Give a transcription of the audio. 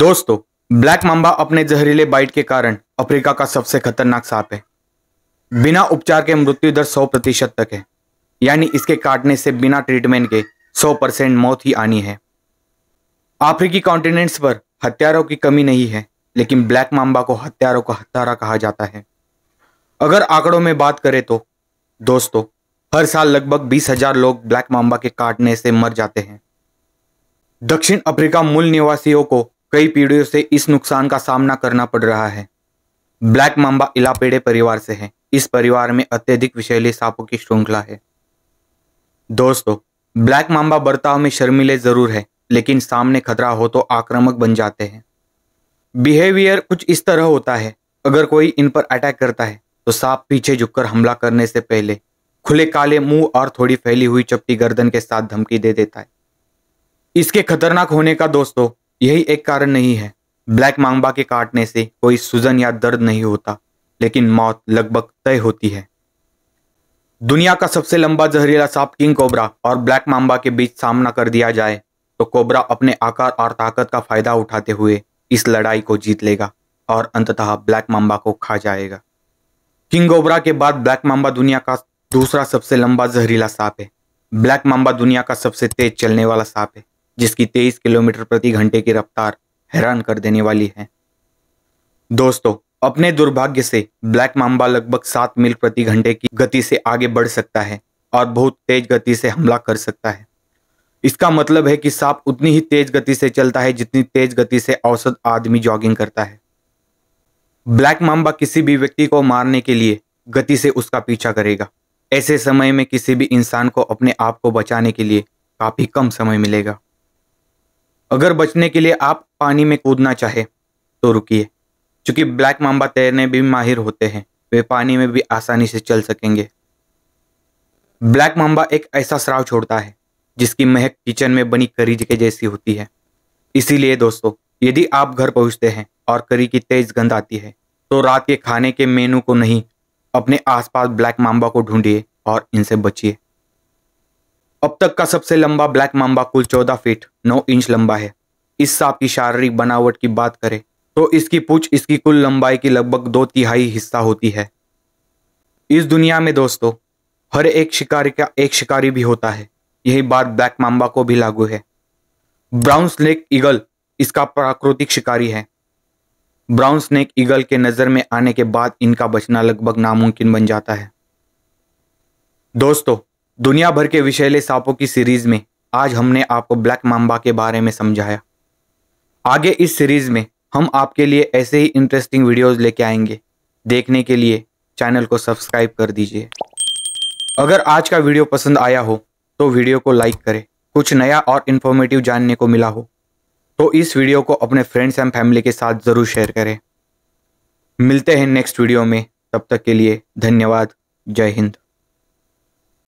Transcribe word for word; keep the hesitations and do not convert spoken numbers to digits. दोस्तों, black Mamba अपने जहरीले बाइट के कारण अफ्रीका का सबसे खतरनाक सांप है। बिना उपचार के मृत्यु दर सौ प्रतिशत तक है, यानी इसके काटने से बिना ट्रीटमेंट के सौ परसेंट मौत ही आनी है। अफ्रीकी कॉन्टिनेंट्स पर हथियारों की कमी नहीं है, लेकिन ब्लैक मांबा को हथियारों का हत्यारा कहा जाता है। अगर आंकड़ों में बात करें तो दोस्तों, हर साल लगभग बीस हजार लोग ब्लैक मांबा के काटने से मर जाते हैं। दक्षिण अफ्रीका मूल निवासियों को कई पीढ़ियों से इस नुकसान का सामना करना पड़ रहा है। ब्लैक मांबा इलापिडे परिवार से है। इस परिवार में अत्यधिक विषैले सांपों की श्रृंखला है। दोस्तों, ब्लैक मांबा बर्ताव में शर्मीले जरूर है, लेकिन सामने खतरा हो तो आक्रामक बन जाते हैं। बिहेवियर कुछ इस तरह होता है, अगर कोई इन पर अटैक करता है तो सांप पीछे झुककर हमला करने से पहले खुले काले मुंह और थोड़ी फैली हुई चपटी गर्दन के साथ धमकी दे देता है। इसके खतरनाक होने का दोस्तों यही एक कारण नहीं है। ब्लैक मांबा के काटने से कोई सूजन या दर्द नहीं होता, लेकिन मौत लगभग तय होती है। दुनिया का सबसे लंबा जहरीला सांप किंग कोबरा और ब्लैक मांबा के बीच सामना कर दिया जाए तो कोबरा अपने आकार और ताकत का फायदा उठाते हुए इस लड़ाई को जीत लेगा और अंततः ब्लैक मांबा को खा जाएगा। किंग कोबरा के बाद ब्लैक मांबा दुनिया का दूसरा सबसे लंबा जहरीला सांप है। ब्लैक मांबा दुनिया का सबसे तेज चलने वाला सांप है, जिसकी तेईस किलोमीटर प्रति घंटे की रफ्तार हैरान कर देने वाली है। दोस्तों, अपने दुर्भाग्य से ब्लैक मांबा लगभग सात मील प्रति घंटे की गति से आगे बढ़ सकता है और बहुत तेज गति से हमला कर सकता है। इसका मतलब है कि सांप उतनी ही तेज गति से चलता है जितनी तेज गति से औसत आदमी जॉगिंग करता है। ब्लैक मांबा किसी भी व्यक्ति को मारने के लिए गति से उसका पीछा करेगा। ऐसे समय में किसी भी इंसान को अपने आप को बचाने के लिए काफी कम समय मिलेगा। अगर बचने के लिए आप पानी में कूदना चाहे तो रुकिए। चूंकि ब्लैक मांबा तैरने भी माहिर होते हैं, वे पानी में भी आसानी से चल सकेंगे। ब्लैक मांबा एक ऐसा स्राव छोड़ता है जिसकी महक किचन में बनी करी के जैसी होती है। इसीलिए दोस्तों, यदि आप घर पहुंचते हैं और करी की तेज गंध आती है तो रात के खाने के मेनू को नहीं, अपने आसपास ब्लैक मांबा को ढूंढिए और इनसे बचिए। अब तक का सबसे लंबा ब्लैक मांबा कुल चौदह फीट नौ इंच लंबा है। इस सांप की शारीरिक बनावट की बात करें तो इसकी पूंछ इसकी कुल लंबाई की लगभग दो तिहाई हिस्सा होती है। इस दुनिया में दोस्तों, हर एक शिकारी का एक शिकारी भी होता है। यही बात ब्लैक मांबा को भी लागू है। ब्राउन स्नेक ईगल इसका प्राकृतिक शिकारी है। ब्राउन स्नेक ईगल के नजर में आने के बाद इनका बचना लगभग नामुमकिन बन जाता है। दोस्तों, दुनिया भर के विषैले सांपों की सीरीज में आज हमने आपको ब्लैक मांबा के बारे में समझाया। आगे इस सीरीज में हम आपके लिए ऐसे ही इंटरेस्टिंग वीडियोस लेके आएंगे। देखने के लिए चैनल को सब्सक्राइब कर दीजिए। अगर आज का वीडियो पसंद आया हो तो वीडियो को लाइक करें। कुछ नया और इन्फॉर्मेटिव जानने को मिला हो तो इस वीडियो को अपने फ्रेंड्स एंड फैमिली के साथ ज़रूर शेयर करें। मिलते हैं नेक्स्ट वीडियो में, तब तक के लिए धन्यवाद। जय हिंद।